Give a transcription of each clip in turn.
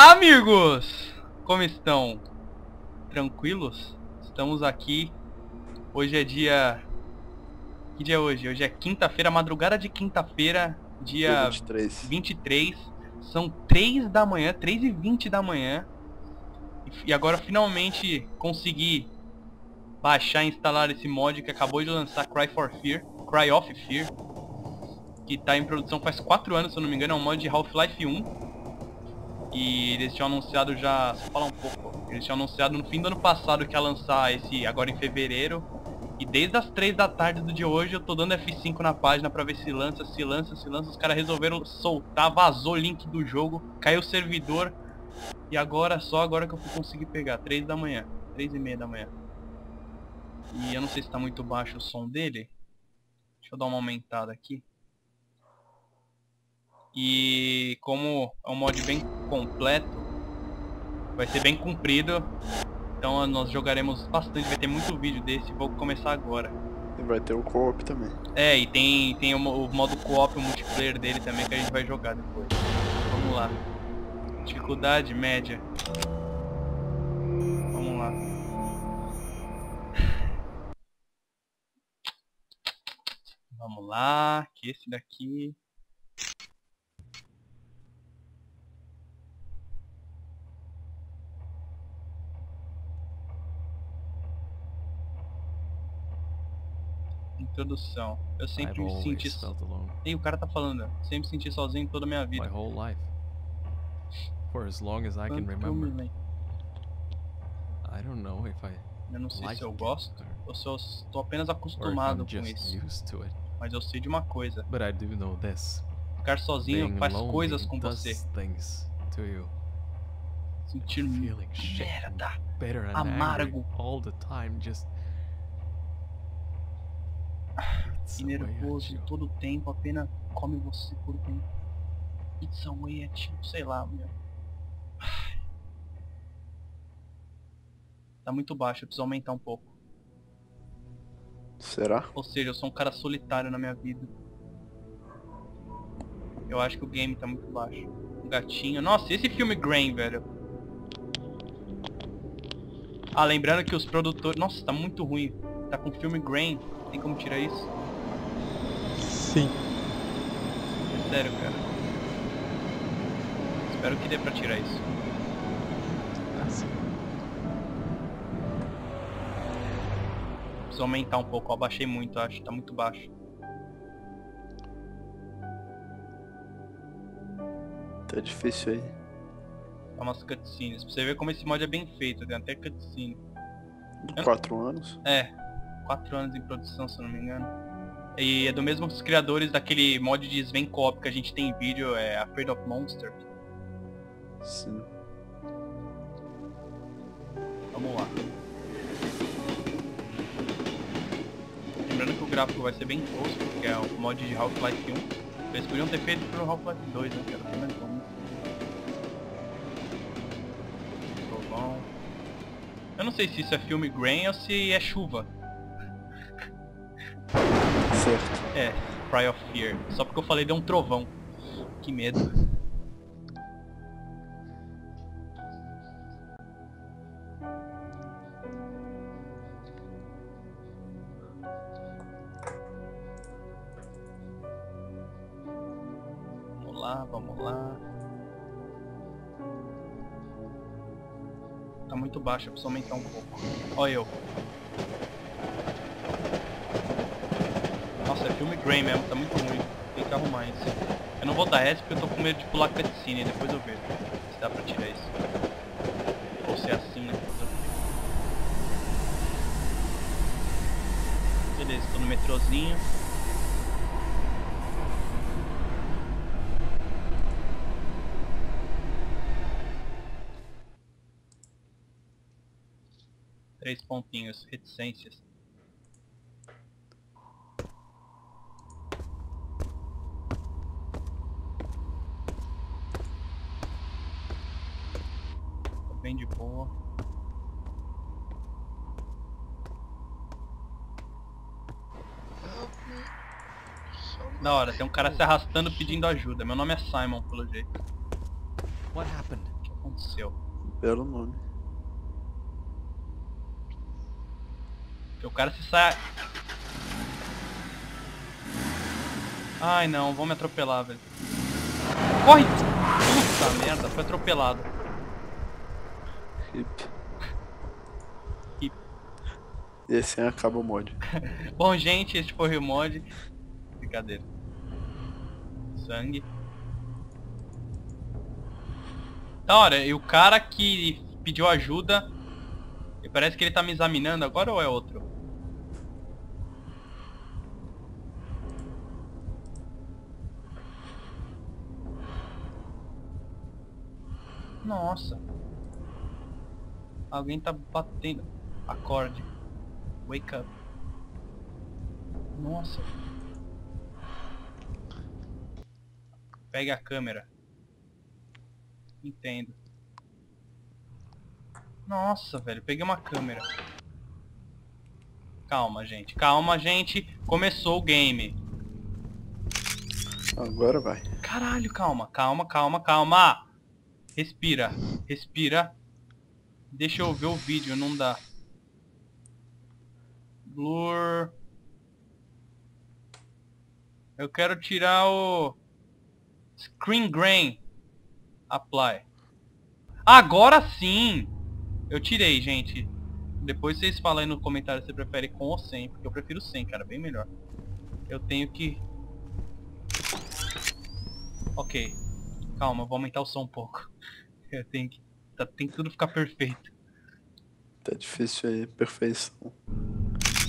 Olá, amigos! Como estão? Tranquilos? Estamos aqui. Hoje é dia... Que dia é hoje? Hoje é quinta-feira, madrugada de quinta-feira, dia 23. São 3 da manhã, 3h20 da manhã. E agora finalmente consegui baixar e instalar esse mod que acabou de lançar, Cry of Fear, que está em produção faz 4 anos, se eu não me engano. É um mod de Half-Life 1. E eles tinham anunciado já... Só falar um pouco. Eles tinham anunciado no fim do ano passado que ia lançar esse agora em fevereiro. E desde as 3 da tarde do dia hoje eu tô dando F5 na página pra ver se lança, se lança, se lança. Os caras resolveram soltar, vazou o link do jogo, caiu o servidor. E agora, só agora que eu vou conseguir pegar. 3 da manhã, 3h30 da manhã. E eu não sei se tá muito baixo o som dele. Deixa eu dar uma aumentada aqui. E como é um mod bem completo, vai ser bem comprido, então nós jogaremos bastante, vai ter muito vídeo desse, vou começar agora. E vai ter o co-op também. É, e tem o modo co-op, o multiplayer dele também, que a gente vai jogar depois. Vamos lá. Dificuldade média. Vamos lá. Vamos lá, que esse daqui... Introdução. Eu sempre me senti... Ei, o cara tá falando. Eu sempre me senti sozinho em toda a minha vida. My whole life. For as long as I can remember. I don't know if I... Eu não sei se eu gosto ou se eu estou apenas acostumado com isso. Mas eu sei de uma coisa. But I do know this. Ficar sozinho faz coisas com você. Sentir merda, amargo. All the time, just... E nervoso todo o tempo, apenas come você por um. It's a way at you, sei lá, meu. Tá muito baixo, eu preciso aumentar um pouco. Será? Ou seja, eu sou um cara solitário na minha vida. Eu acho que o game tá muito baixo. Um gatinho. Nossa, esse filme Grain, velho. Ah, lembrando que os produtores... Nossa, tá muito ruim. Tá com o filme Grain. Tem como tirar isso? Sim. Sério, cara. Espero que dê pra tirar isso. Ah, sim. Preciso aumentar um pouco. Eu abaixei muito, acho. Tá muito baixo. Tá difícil aí. Tá umas cutscenes. Pra você ver como esse mod é bem feito. Tem até cutscene. 4 anos? É. 4 anos em produção, se eu não me engano. E é do mesmo dos criadores daquele mod de Sven Coop que a gente tem em vídeo, é Afraid of Monsters. Sim. Vamos lá. Lembrando que o gráfico vai ser bem tosco, porque é um mod de Half-Life 1. Eles podiam ter feito pro Half-Life 2, né? Eu não sei se isso é filme Grain ou se é chuva. Certo. É, Cry of Fear. Só porque eu falei deu um trovão. Que medo. Vamos lá, vamos lá. Tá muito baixo, eu preciso aumentar um pouco. Olha eu. Nossa, é filme Grey mesmo, tá muito ruim. Tem que arrumar isso. Eu não vou dar S porque eu tô com medo de pular cutscene, depois eu vejo se dá pra tirar isso. Ou se é assim, né? Beleza, tô no metrozinho. Três pontinhos, reticências. Bem de boa. Da hora, tem um cara se arrastando pedindo ajuda. Meu nome é Simon, pelo jeito. O que aconteceu. Belo nome. Porque o cara se sai... Ai não, vão me atropelar, velho. Corre! Puta merda, foi atropelado. Hip. E assim acaba o mod. Bom gente, este foi o mod. Brincadeira. Sangue. Tá, olha, e o cara que pediu ajuda, parece que ele tá me examinando agora ou é outro? Nossa. Alguém tá batendo. Acorde. Wake up. Nossa. Pegue a câmera. Entendo. Nossa, velho. Peguei uma câmera. Calma, gente. Calma, gente. Começou o game. Agora vai. Caralho, calma. Calma, calma, calma. Respira, respira. Deixa eu ver o vídeo, não dá. Blur. Eu quero tirar o... Screen Grain. Apply. Agora sim! Eu tirei, gente. Depois vocês falam aí no comentário se prefere com ou sem. Porque eu prefiro sem, cara. Bem melhor. Eu tenho que... Ok. Calma, vou aumentar o som um pouco. Eu tenho que... Tá, tem que tudo ficar perfeito. Tá difícil aí, perfeição.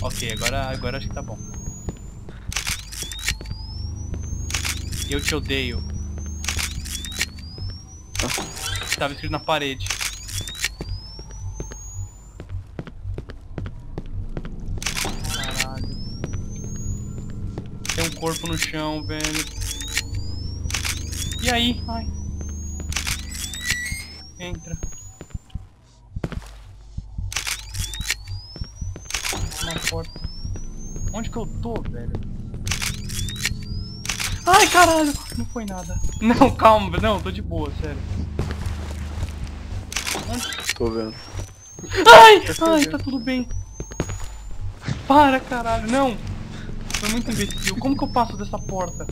Ok, agora acho que tá bom. Eu te odeio. Ah. Tava escrito na parede. Caralho. Tem um corpo no chão, velho. E aí? Ai. Entra. Uma porta. Onde que eu tô, velho? Ai, caralho! Não foi nada. Não, calma, não, tô de boa, sério. Onde? Tô vendo. Ai! Ai, tá tudo bem. Para, caralho, não! Foi muito imbecil. Como que eu passo dessa porta?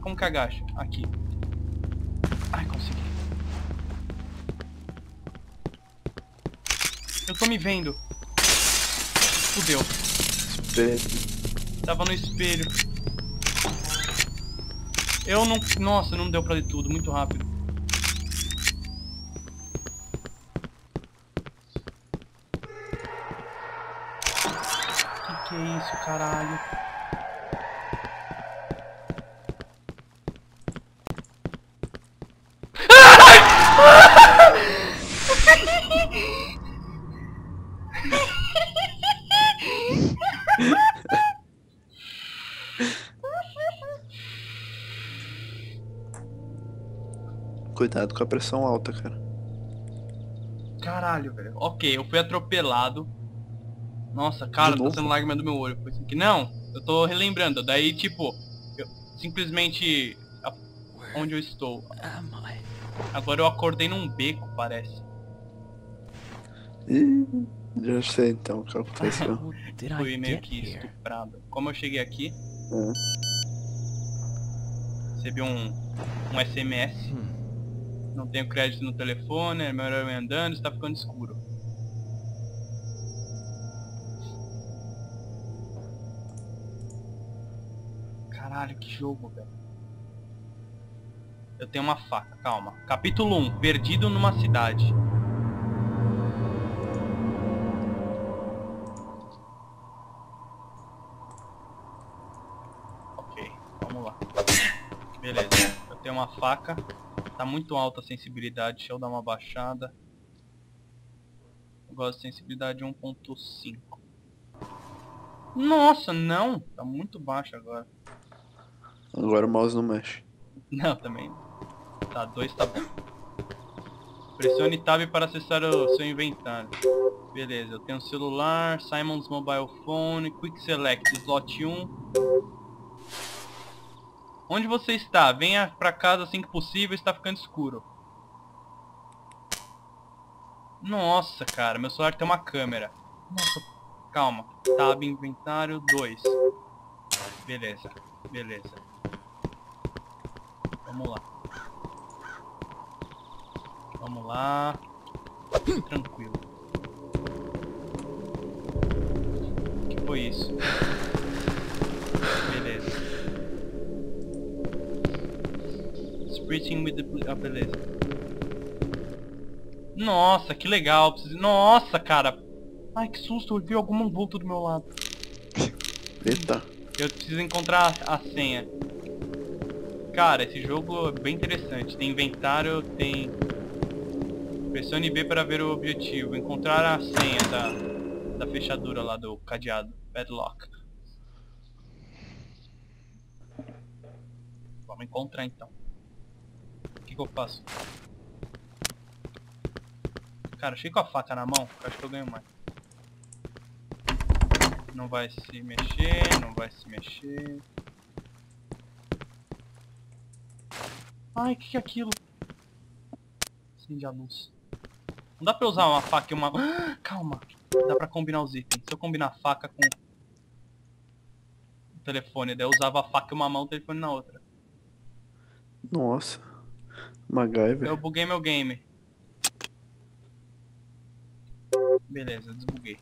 Como que agacha? Aqui. Ai, consegui. Eu tô me vendo. Fudeu. Espelho. Tava no espelho. Eu não... Nossa, não deu pra ler tudo. Muito rápido. Que é isso, caralho? Cuidado com a pressão alta, cara. Caralho, velho. Ok, eu fui atropelado. Nossa, cara, tá sendo lágrima do meu olho. Foi assim que... Não, eu tô relembrando. Daí, tipo, eu simplesmente... Onde eu estou? Agora eu acordei num beco, parece. Ih, já sei então o que aconteceu. Fui meio que estuprado. Como eu cheguei aqui... Recebi um SMS. Não tenho crédito no telefone, é melhor eu ir andando, está ficando escuro. Caralho, que jogo, velho. Eu tenho uma faca, calma. Capítulo 1, perdido numa cidade. Ok, vamos lá. Beleza, eu tenho uma faca. Tá muito alta a sensibilidade, deixa eu dar uma baixada. Eu gosto de sensibilidade 1.5. Nossa, não! Tá muito baixo agora. Agora o mouse não mexe. Não, também. Tá, 2 tá bom. Pressione Tab para acessar o seu inventário. Beleza, eu tenho um celular, Simon's Mobile Phone, Quick Select, Slot 1. Onde você está? Venha pra casa assim que possível, está ficando escuro. Nossa, cara, meu celular tem uma câmera. Nossa, calma. Tab inventário 2. Beleza, beleza. Vamos lá. Vamos lá. Tranquilo. O que foi isso? Beleza. Spriting with the... Ah, beleza. Nossa, que legal. Nossa, cara. Ai, que susto. Eu vi algum vulto do meu lado. Eita. Eu preciso encontrar a senha. Cara, esse jogo é bem interessante. Tem inventário, tem... Pressione B para ver o objetivo. Encontrar a senha da fechadura lá do cadeado. Padlock. Vamos encontrar então. O que eu faço? Cara, achei com a faca na mão, acho que eu ganho mais. Não vai se mexer, não vai se mexer. Ai, o que é aquilo? Acende a luz. Não dá pra usar uma faca e uma... Ah, calma, dá pra combinar os itens. Se eu combinar a faca com o telefone, daí eu usava a faca em uma mão e o telefone na outra. Nossa, MacGyver. Eu buguei meu game. Beleza, desbuguei.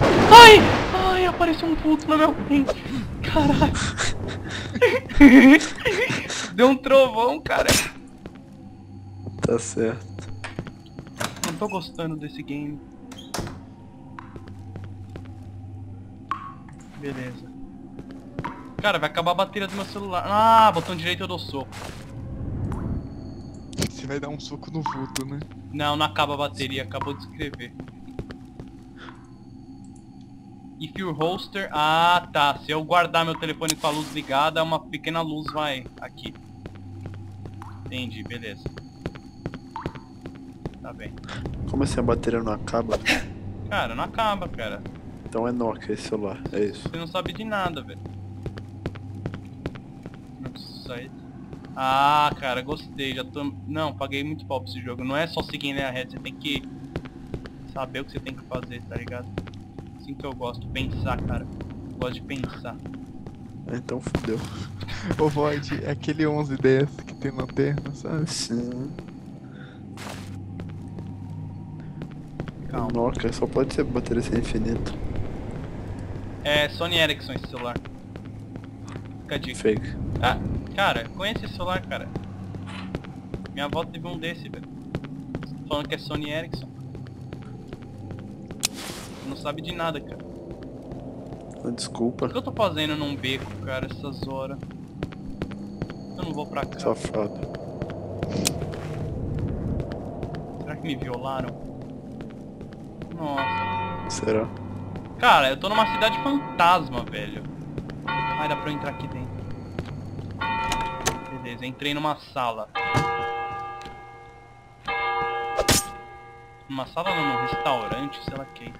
Ai! Ai, apareceu um vulto na minha frente. Caralho. Deu um trovão, cara. Tá certo. Não tô gostando desse game. Beleza. Cara, vai acabar a bateria do meu celular. Ah, botão direito eu dou soco. Você vai dar um soco no vulto, né? Não, não acaba a bateria, acabou de escrever. If your holster... Ah, tá. Se eu guardar meu telefone com a luz ligada, uma pequena luz vai aqui. Entendi, beleza. Tá bem. Como assim a bateria não acaba? Cara, não acaba, cara. Então é Nokia esse celular, é isso. Você não sabe de nada, velho. Não preciso sair. Ah, cara, gostei. Já tô... Não, paguei muito pau pra esse jogo. Não é só seguir a reta, você tem que saber o que você tem que fazer, tá ligado? Assim que eu gosto, pensar, cara. Eu gosto de pensar. Então fudeu. Ô Void, é aquele 1110 que tem lanterna, sabe? Sim. Calma. Nossa, só pode ser bateria sem infinito. É Sony Ericsson esse celular. Fica a dica. Fake. Ah, cara, conhece esse celular, cara. Minha avó teve um desse, velho. Falando que é Sony Ericsson. Não sabe de nada, cara. Desculpa. O que eu tô fazendo num beco, cara, essas horas? Eu não vou pra cá. Safado. Será que me violaram? Nossa. Será? Cara, eu tô numa cidade fantasma, velho. Ai, dá pra eu entrar aqui dentro. Beleza, entrei numa sala. Numa sala não, num restaurante, sei lá que.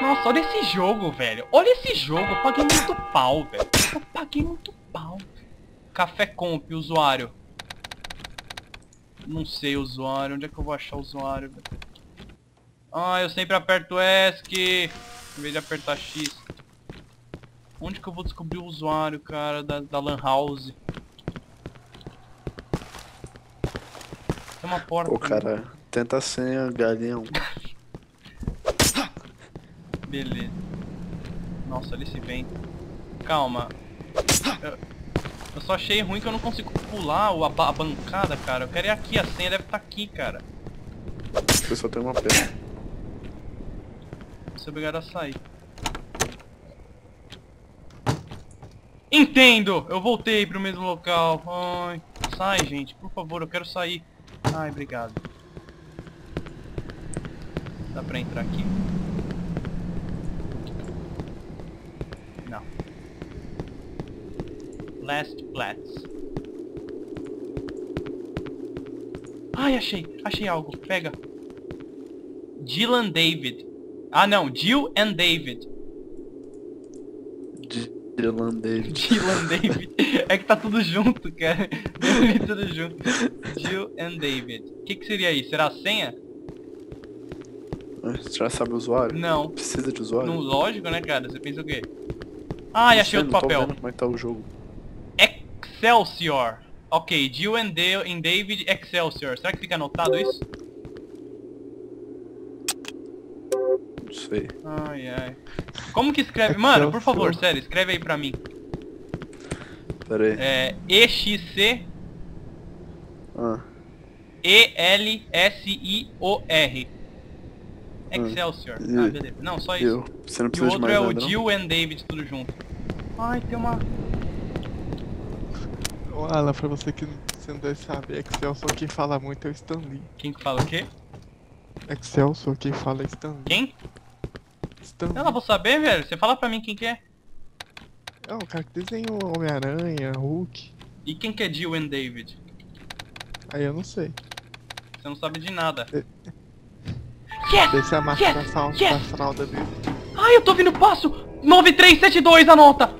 Nossa, olha esse jogo, velho. Olha esse jogo, eu paguei muito pau, velho. Eu paguei muito pau. Café Comp, usuário. Não sei o usuário, onde é que eu vou achar o usuário, velho? Ah, eu sempre aperto ESC em vez de apertar X. Onde que eu vou descobrir o usuário, cara, da Lan House? Tem uma porta. Pô, cara, né? Tenta a senha, galinhão. Beleza. Nossa, olha esse vento. Calma. Eu só achei ruim que eu não consigo pular a bancada, cara. Eu quero ir aqui, a senha deve estar aqui, cara. Eu só tenho uma perna. Vou ser obrigado a sair. Entendo! Eu voltei pro mesmo local. Ai, sai, gente, por favor, eu quero sair. Ai, obrigado. Dá pra entrar aqui? Não. Last Plats. Ai, achei! Achei algo. Pega. Jill and David. Ah, não. Jill and David. Dylan David. Dylan David. É que tá tudo junto, cara. Tudo junto. Jill and David. O que que seria aí? Será a senha? Você já sabe o usuário? Não. Precisa de usuário? Não, lógico, né, cara? Você pensa o quê? Ah, eu achei outro papel. Como é que tá o jogo? Excelsior. Ok, Jill and David Excelsior. Será que fica anotado isso? Não sei. Ai, ai. Como que escreve? Mano, por favor, sério, escreve aí pra mim. Pera aí. É... EXC... ELSIOR. Excelsior. Ah, beleza. Não, só isso. Você não precisa de mais nada, não? E o outro é o Jill and David, tudo junto. Ai, tem uma... Alan, pra você que você não deve saber, Excelsior quem fala muito é o Stan Lee. Quem que fala o quê? Excelsior quem fala é Stan Lee. Quem? Stan Lee. Eu não vou saber, velho. Você fala pra mim quem que é. É o cara que desenhou Homem-Aranha, Hulk. E quem que é Jill and David? Aí eu não sei. Você não sabe de nada. Yes! Deixa a marca da fralda dele. Ai, eu tô ouvindo o passo! 9372, anota!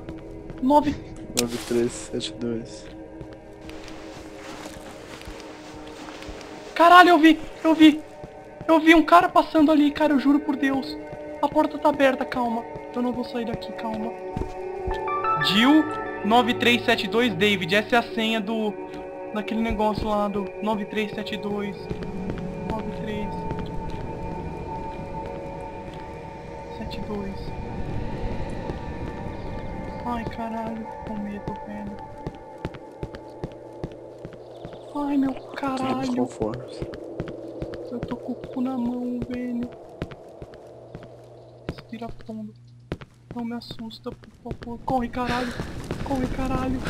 9372. Caralho, eu vi um cara passando ali, cara, eu juro por Deus. A porta tá aberta, calma. Eu não vou sair daqui, calma. Jill 9372 David, essa é a senha do... daquele negócio lá do 9372. 9372. Ai, caralho, tô com medo, velho. Ai, meu caralho. Eu tô com o cu na mão, velho. Respira fundo. Não me assusta, por favor. Corre, caralho. Corre, caralho.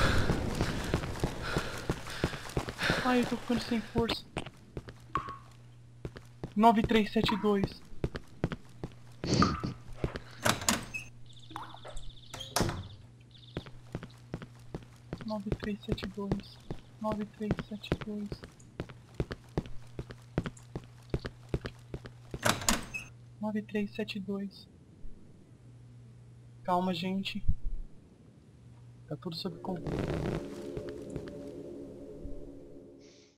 Ai, eu tô ficando sem força. 9372. Calma, gente. Tá tudo sob controle.